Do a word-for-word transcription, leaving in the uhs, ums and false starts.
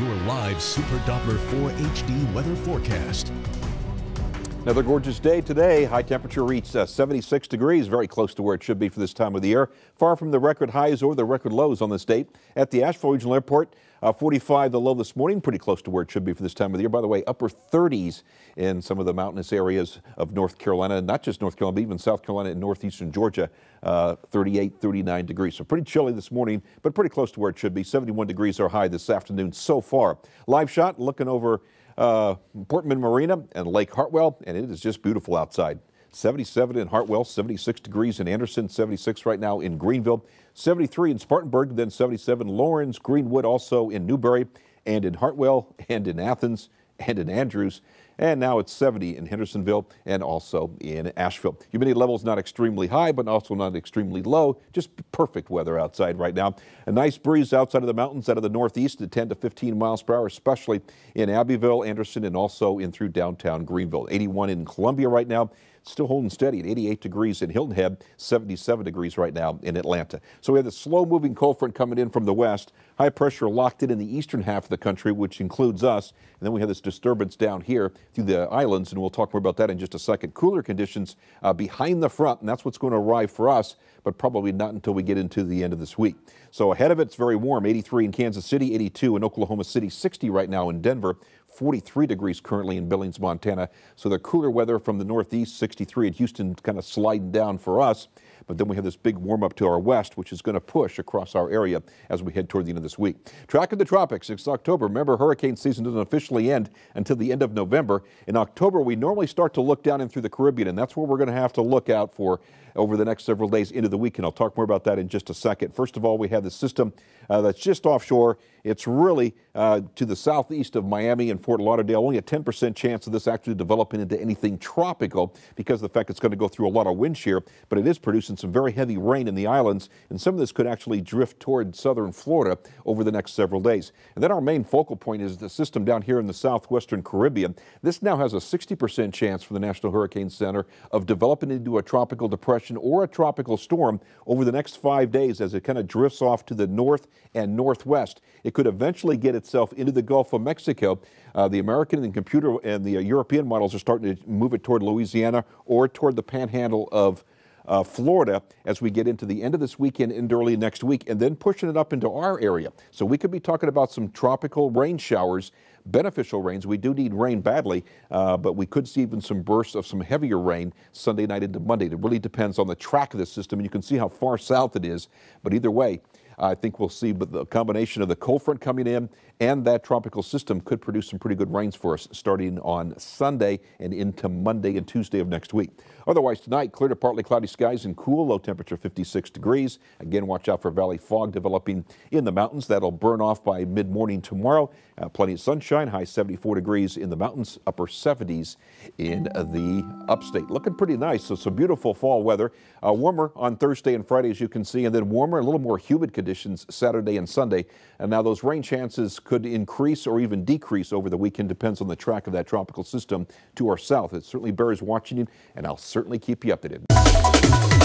your live Super Doppler four H D weather forecast. Another gorgeous day today. High temperature reached uh, seventy-six degrees, very close to where it should be for this time of the year. Far from the record highs or the record lows on this date. At the Asheville Regional Airport, uh, forty-five the low this morning, pretty close to where it should be for this time of the year. By the way, upper thirties in some of the mountainous areas of North Carolina, not just North Carolina, but even South Carolina and northeastern Georgia, uh, thirty-eight, thirty-nine degrees. So pretty chilly this morning, but pretty close to where it should be. seventy-one degrees our high this afternoon so far. Live shot looking over Uh, Portman Marina and Lake Hartwell, and it is just beautiful outside. seventy-seven in Hartwell, seventy-six degrees in Anderson, seventy-six right now in Greenville, seventy-three in Spartanburg, then seventy-seven Lawrence, Greenwood, also in Newberry, and in Hartwell, and in Athens, and in Andrews, and now it's seventy in Hendersonville and also in Asheville. Humidity levels not extremely high, but also not extremely low. Just perfect weather outside right now. A nice breeze outside of the mountains, out of the northeast at ten to fifteen miles per hour, especially in Abbeville, Anderson, and also in through downtown Greenville. eighty-one in Columbia right now. Still holding steady at eighty-eight degrees in Hilton Head, seventy-seven degrees right now in Atlanta. So we have the slow-moving cold front coming in from the west. High pressure locked in in the eastern half of the country, which includes us. And then we have this disturbance down here through the islands, and we'll talk more about that in just a second. Cooler conditions uh, behind the front, and that's what's going to arrive for us, but probably not until we get into the end of this week. So ahead of it, it's very warm, eighty-three in Kansas City, eighty-two in Oklahoma City, sixty right now in Denver, forty-three degrees currently in Billings, Montana. So the cooler weather from the northeast, sixty-three at Houston, kind of sliding down for us. But then we have this big warm up to our west, which is going to push across our area as we head toward the end of this week. Track of the tropics, it's October. Remember, hurricane season doesn't officially end until the end of November. In October, we normally start to look down in through the Caribbean, and that's where we're going to have to look out for over the next several days into the weekend. I'll talk more about that in just a second. First of all, we have the system uh, that's just offshore. It's really uh, to the southeast of Miami and Fort Lauderdale. Only a ten percent chance of this actually developing into anything tropical because of the fact it's going to go through a lot of wind shear, but it is producing some very heavy rain in the islands, and some of this could actually drift toward southern Florida over the next several days. And then our main focal point is the system down here in the southwestern Caribbean. This now has a sixty percent chance for the National Hurricane Center of developing into a tropical depression or a tropical storm over the next five days as it kind of drifts off to the north and northwest. It could eventually get itself into the Gulf of Mexico. Uh, the American and computer and the uh, European models are starting to move it toward Louisiana or toward the panhandle of Uh, Florida as we get into the end of this weekend and early next week, and then pushing it up into our area. So we could be talking about some tropical rain showers, beneficial rains. We do need rain badly, uh, but we could see even some bursts of some heavier rain Sunday night into Monday. It really depends on the track of this system, and you can see how far south it is. But either way, I think we'll see, but the combination of the cold front coming in and that tropical system could produce some pretty good rains for us starting on Sunday and into Monday and Tuesday of next week. Otherwise, tonight, clear to partly cloudy skies and cool, low temperature fifty-six degrees. Again, watch out for valley fog developing in the mountains. That'll burn off by mid-morning tomorrow. Uh, plenty of sunshine, high seventy-four degrees in the mountains, upper seventies in uh, the upstate. Looking pretty nice, so some beautiful fall weather. Uh, warmer on Thursday and Friday, as you can see, and then warmer, a little more humid conditions Saturday and Sunday. And now those rain chances could increase or even decrease over the weekend. Depends on the track of that tropical system to our south. It certainly bears watching, and I'll certainly keep you updated.